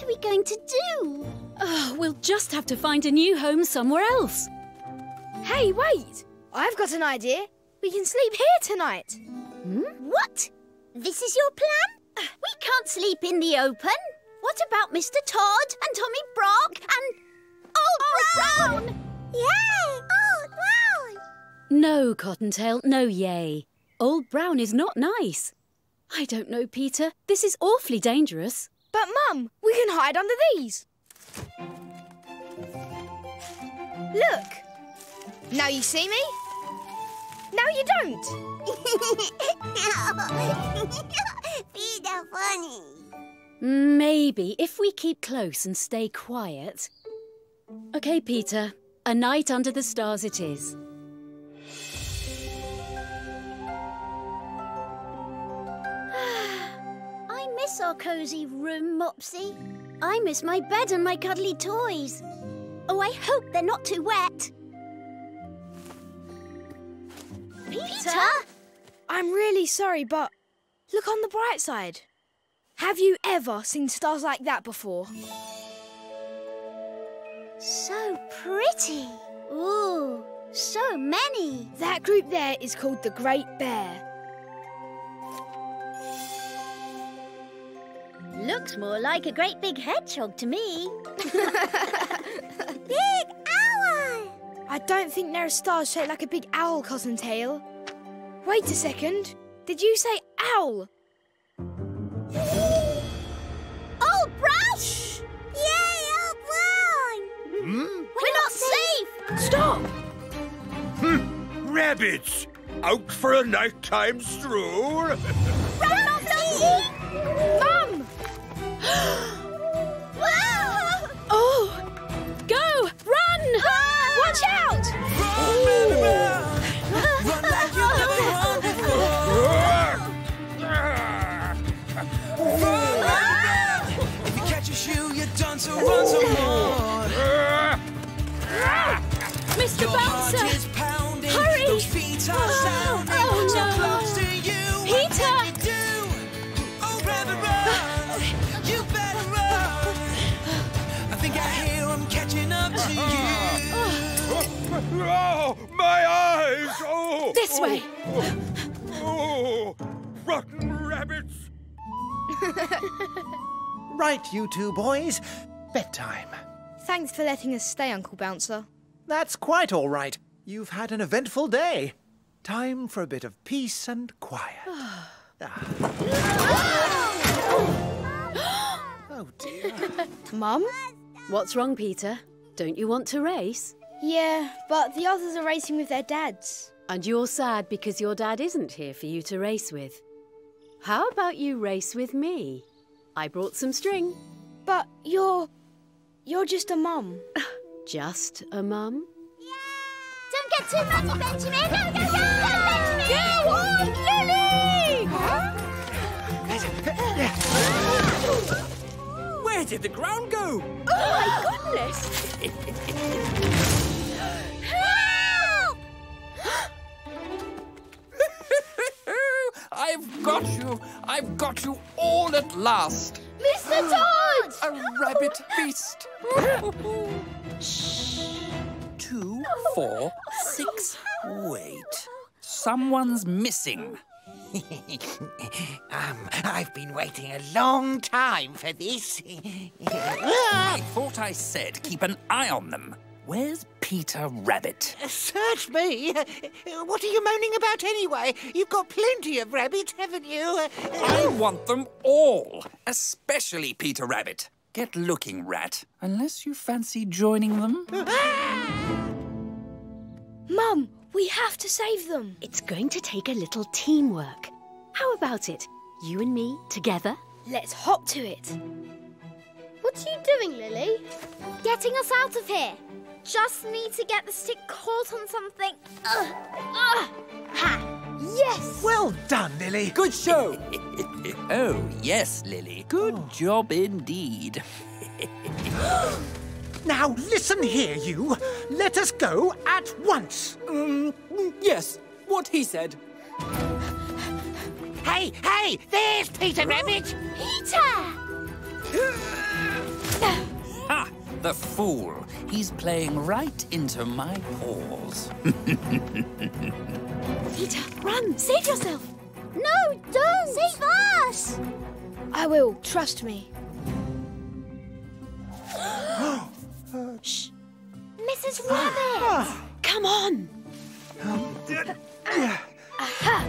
What are we going to do? Oh, we'll just have to find a new home somewhere else. Hey, wait! I've got an idea. We can sleep here tonight. Hmm? What? This is your plan? We can't sleep in the open. What about Mr. Tod and Tommy Brock and Old Brown? Yay! Old Brown! No, Cottontail, no yay. Old Brown is not nice. I don't know, Peter. This is awfully dangerous. But, Mum, we can hide under these. Look. Now you see me. Now you don't. Peter Bunny. Maybe if we keep close and stay quiet. OK, Peter. A night under the stars it is. I miss our cosy room, Mopsy. I miss my bed and my cuddly toys. Oh, I hope they're not too wet. Peter? I'm really sorry, but look on the bright side. Have you ever seen stars like that before? So pretty. Ooh, so many. That group there is called the Great Bear. Looks more like a great big hedgehog to me. Big owl! I don't think there are stars shaped like a big owl, Cottontail. Wait a second. Did you say owl? Old Brown! Shh! Yay, Old Brown! Hmm? We're not safe! Stop! Rabbits! Out for a nighttime stroll? Run off the Mum! Whoa! Oh! Go! Run! Ah! Watch out! Run like you never run before! If you catch a shoe, you're done, so run some more! Mr. Bouncer! Hurry! Those feet are sounding so close to you! Peter! Oh, my eyes! Oh, this way! Oh, rotten rabbits! Right, you two boys. Bedtime. Thanks for letting us stay, Uncle Bouncer. That's quite all right. You've had an eventful day. Time for a bit of peace and quiet. Oh, dear. Mum? What's wrong, Peter? Don't you want to race? Yeah, but the others are racing with their dads. And you're sad because your dad isn't here for you to race with. How about you race with me? I brought some string. But you're just a mum. Just a mum? Yeah! Don't get too muddy, Benjamin! Go, go, go! Benjamin! Go on, Lily! Huh? Where did the ground go? Oh, my goodness! Help! I've got you all at last. Mr. Tod! A rabbit feast. 2, 4, 6, wait. Someone's missing. I've been waiting a long time for this. I thought I said keep an eye on them. Where's Peter Rabbit? Search me. What are you moaning about anyway? You've got plenty of rabbits, haven't you? I want them all, especially Peter Rabbit. Get looking, Rat, unless you fancy joining them. Mum, we have to save them. It's going to take a little teamwork. How about it? You and me together? Let's hop to it. What are you doing, Lily? Getting us out of here. Just need to get the stick caught on something. Ha! Yes! Well done, Lily. Good show. Oh, yes, Lily. Good job indeed. Now, listen here, you. Let us go at once. Yes, what he said. Hey, hey, there's Peter Rabbit. Peter! Ha! The fool. He's playing right into my paws. Peter, run! Save yourself! No, don't! Save us! I will. Trust me. Shh! Mrs. Rabbit! Come on! Aha!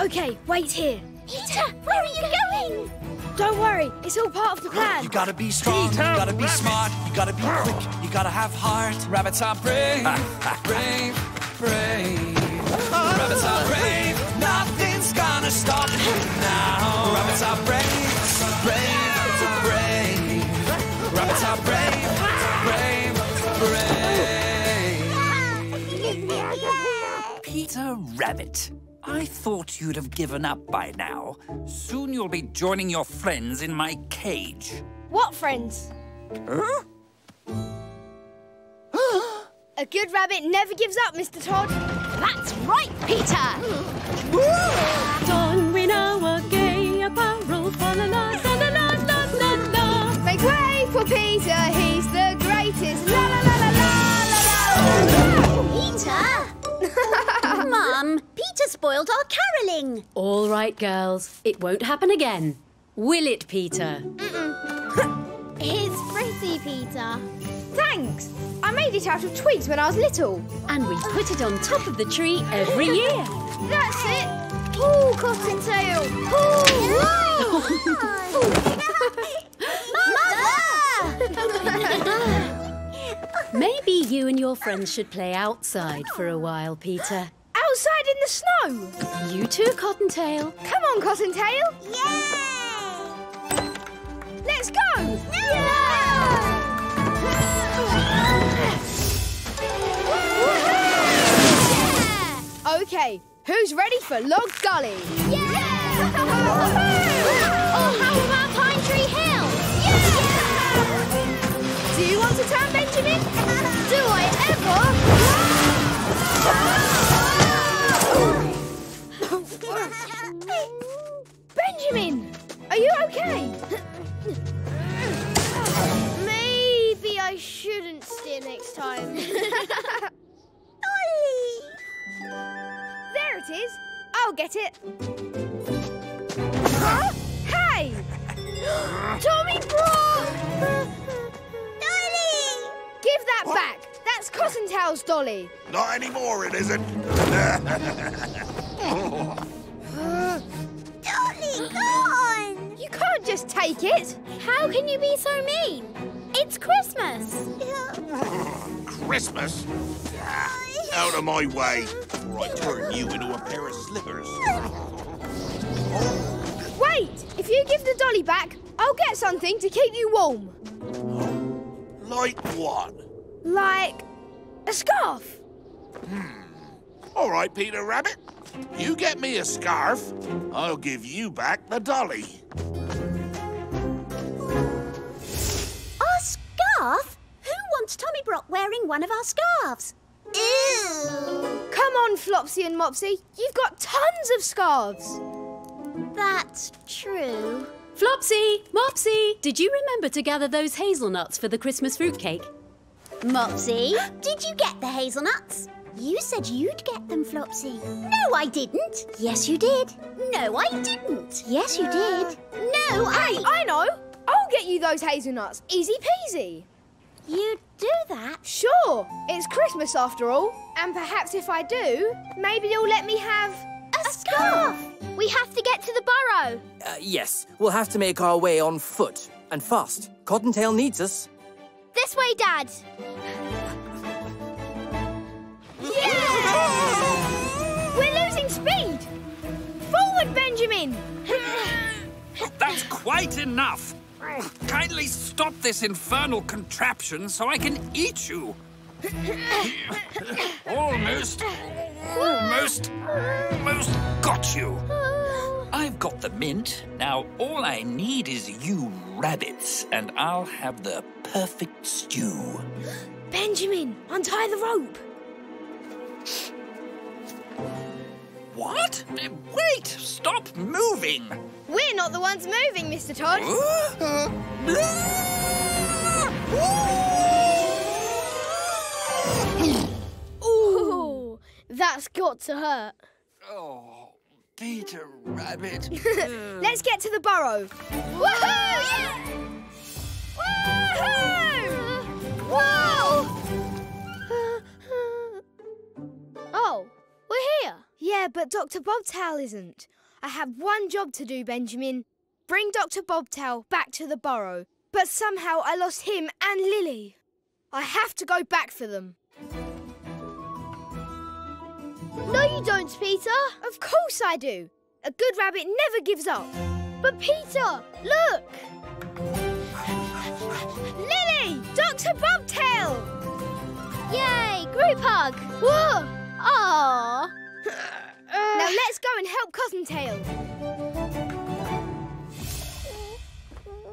Okay, wait here. Peter, where are you going? Don't worry, it's all part of the plan. You gotta be strong, Peter, you gotta be smart, you gotta be quick, you gotta have heart. Rabbits are brave, brave, brave. Rabbits are brave, nothing's gonna stop you now. Rabbits are brave, brave, brave. Rabbits are brave, brave, brave. Peter Rabbit. I thought you'd have given up by now. Soon you'll be joining your friends in my cage. What friends? Huh? A good rabbit never gives up, Mr. Tod. That's right, Peter. Don, we know a gay apparel. Make way for Peter, he's the greatest. La la la la la la la. Peter! Mum, Peter spoiled our carolling. All right, girls. It won't happen again. Will it, Peter? Mm-mm. It's pretty, Peter. Thanks. I made it out of twigs when I was little. And we put it on top of the tree every year. That's it. Ooh, Cottontail. Ooh. Mother! Maybe you and your friends should play outside for a while, Peter. Outside in the snow? You too, Cottontail. Come on, Cottontail. Yay! Let's go! No! Yeah! Yeah! OK, who's ready for Log Gully? Yeah! Yeah! Oh, how about Pine Tree Hill? Yeah! Do you want to turn, Benjamin? Do I ever? Benjamin, are you okay? Maybe I shouldn't steer next time. Ollie! There it is. I'll get it. Huh? Hey! Tommy Brock! Give that back! That's Cottontail's dolly! Not anymore, it isn't! Dolly, gone! You can't just take it! How can you be so mean? It's Christmas! Christmas? Out of my way, or I turn you into a pair of slippers. Wait! If you give the dolly back, I'll get something to keep you warm. Like what? Like a scarf. All right, Peter Rabbit. You get me a scarf, I'll give you back the dolly. A scarf? Who wants Tommy Brock wearing one of our scarves? Ew! Come on, Flopsy and Mopsy. You've got tons of scarves. That's true. Flopsy! Mopsy! Did you remember to gather those hazelnuts for the Christmas fruitcake? Mopsy, did you get the hazelnuts? You said you'd get them, Flopsy. No, I didn't. Yes, you did. No, I didn't. Yes, you did. No, I know. I'll get you those hazelnuts. Easy peasy. You'd do that? Sure. It's Christmas after all. And perhaps if I do, maybe you'll let me have... A scarf! We have to get to the burrow. Yes, we'll have to make our way on foot. And fast. Cottontail needs us. This way, Dad. Yeah! We're losing speed. Forward, Benjamin. That's quite enough. Kindly stop this infernal contraption so I can eat you. Almost got you. I've got the mint. Now all I need is you rabbits, and I'll have the perfect stew. Benjamin, untie the rope. What? Wait, stop moving. We're not the ones moving, Mr. Tod. Ooh, that's got to hurt. Oh, Peter Rabbit. Let's get to the burrow. Woohoo! Yeah! Woohoo! Whoa! Oh, we're here. Yeah, but Dr. Bobtail isn't. I have one job to do, Benjamin. Bring Dr. Bobtail back to the burrow. But somehow I lost him and Lily. I have to go back for them. No, you don't, Peter. Of course I do. A good rabbit never gives up. But Peter, look! Lily! Dr. Bobtail! Yay! Group hug! Whoa! Aww! Now let's go and help Cottontail.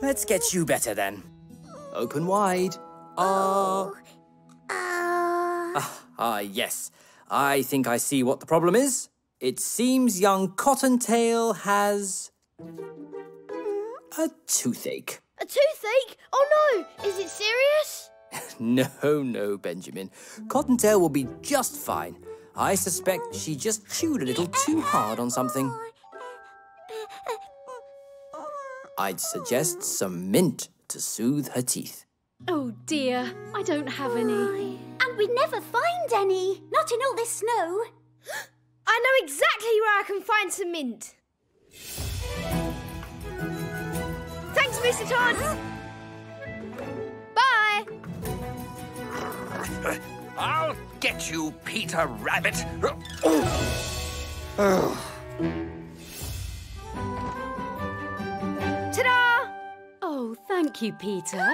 Let's get you better then. Open wide. Oh. Yes. I think I see what the problem is. It seems young Cottontail has a toothache. A toothache? Oh no! Is it serious? No, Benjamin. Cottontail will be just fine. I suspect she just chewed a little too hard on something. I'd suggest some mint to soothe her teeth. Oh dear, I don't have any. And we'd never find any, not in all this snow. I know exactly where I can find some mint. Thanks, Mr. Tod. Bye. I'll get you, Peter Rabbit. Ta-da! Oh, thank you, Peter.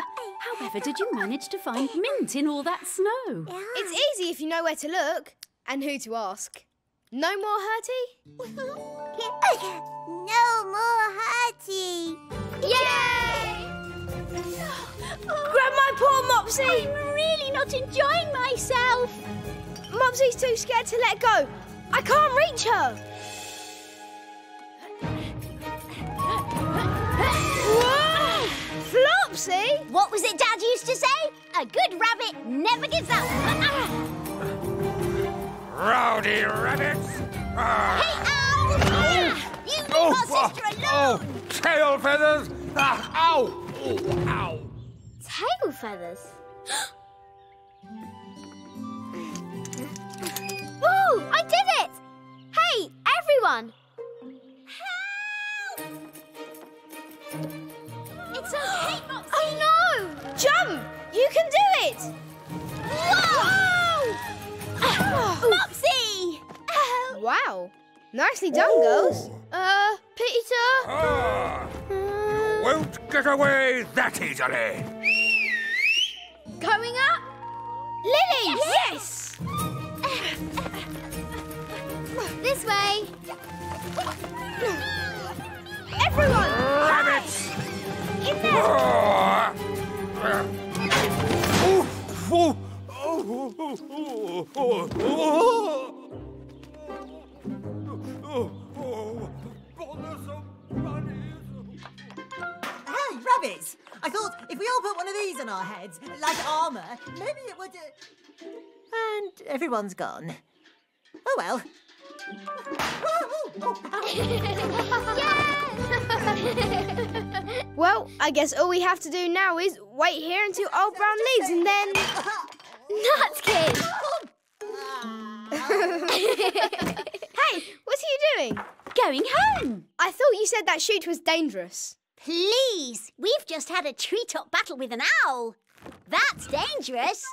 However did you manage to find mint in all that snow? It's easy if you know where to look and who to ask. No more hurty? No more hurty! Yay! Grab my paw, Mopsy! I'm really not enjoying myself. Mopsy's too scared to let go. I can't reach her. Whoa! Flopsy! What was it Dad used to say? A good rabbit never gives up. Rowdy rabbits! Hey, owl! You leave our sister alone! Oh, tail feathers! Ow! Oh, ow! Tail feathers? Whoa! I did it! Hey, everyone! Help! It's okay, Mopsy! Oh no! Jump! You can do it! Whoa! Mopsy! Wow! Nicely done, girls. Peter? Won't get away that easily. Going up? Lily! Yes! This way. Everyone! Rabbits! In there! Hey, rabbits! I thought if we all put one of these on our heads, like armour, maybe it would... And everyone's gone. Oh, well. Well, I guess all we have to do now is wait here until Old Brown leaves and then... Nutkin! Hey, what are you doing? Going home. I thought you said that chute was dangerous. Please, we've just had a treetop battle with an owl. That's dangerous.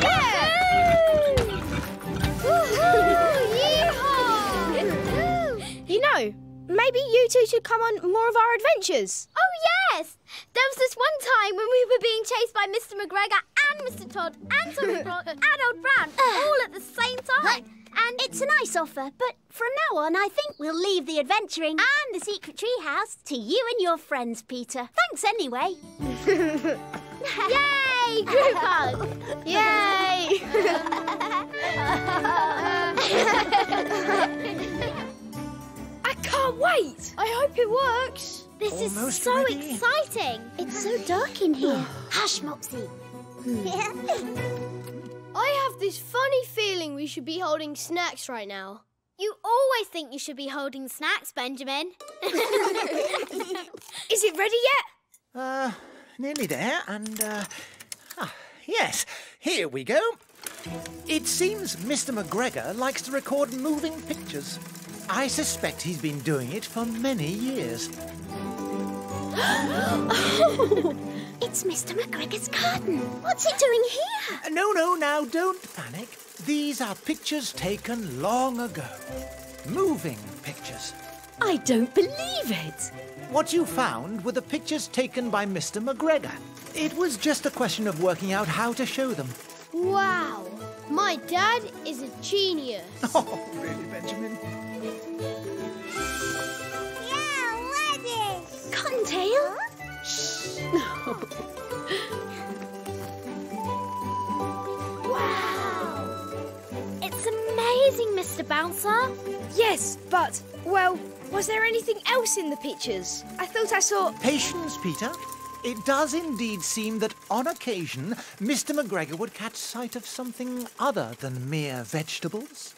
Yeah! You know, maybe you two should come on more of our adventures. Oh, yes! There was this one time when we were being chased by Mr. McGregor and Mr. Tod and Tommy Brock and Old Brown all at the same time. And it's a nice offer, but from now on, I think we'll leave the adventuring and the secret treehouse to you and your friends, Peter. Thanks anyway. Yay! Group hug! Yay! I can't wait! I hope it works! This is so exciting! It's so dark in here. Hush, Mopsy. I have this funny feeling we should be holding snacks right now. You always think you should be holding snacks, Benjamin. Is it ready yet? Nearly there, and, yes, here we go. It seems Mr. McGregor likes to record moving pictures. I suspect he's been doing it for many years. Oh, it's Mr. McGregor's garden. What's he doing here? No, now, don't panic. These are pictures taken long ago. Moving pictures. I don't believe it. What you found were the pictures taken by Mr. McGregor. It was just a question of working out how to show them. Wow, my dad is a genius. Oh, really, Benjamin? Yeah, what is? Cottontail? Shh. Wow. It's amazing, Mr. Bouncer. Yes, but, well, was there anything else in the pictures? I thought I saw... Patience, Peter. It does indeed seem that, on occasion, Mr. McGregor would catch sight of something other than mere vegetables.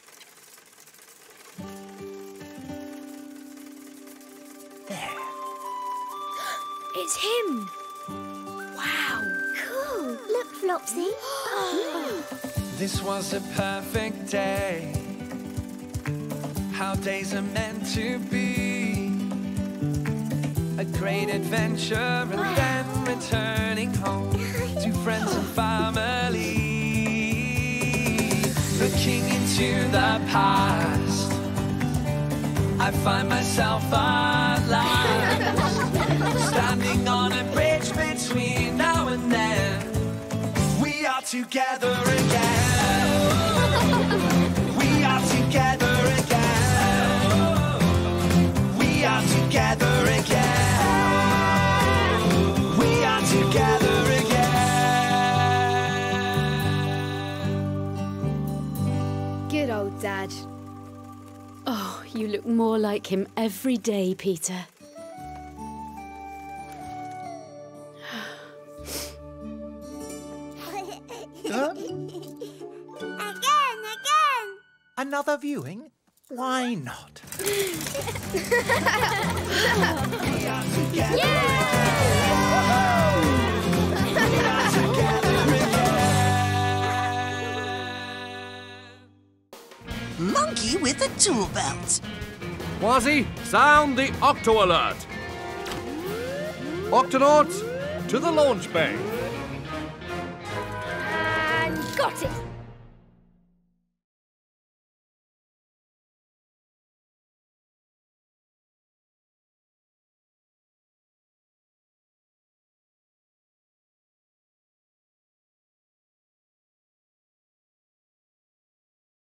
There. It's him! Wow! Cool! Look, Flopsy. This was a perfect day. How days are meant to be. A great adventure and then returning home to friends and family. Looking into the past, I find myself at last. Standing on a bridge between now and then. We are together again. We are together again. We are together again. Dad. Oh, you look more like him every day, Peter. Again! Another viewing? Why not? Monkey with a tool belt. Kwazii, sound the octo alert. Octonauts, to the launch bay. And got it.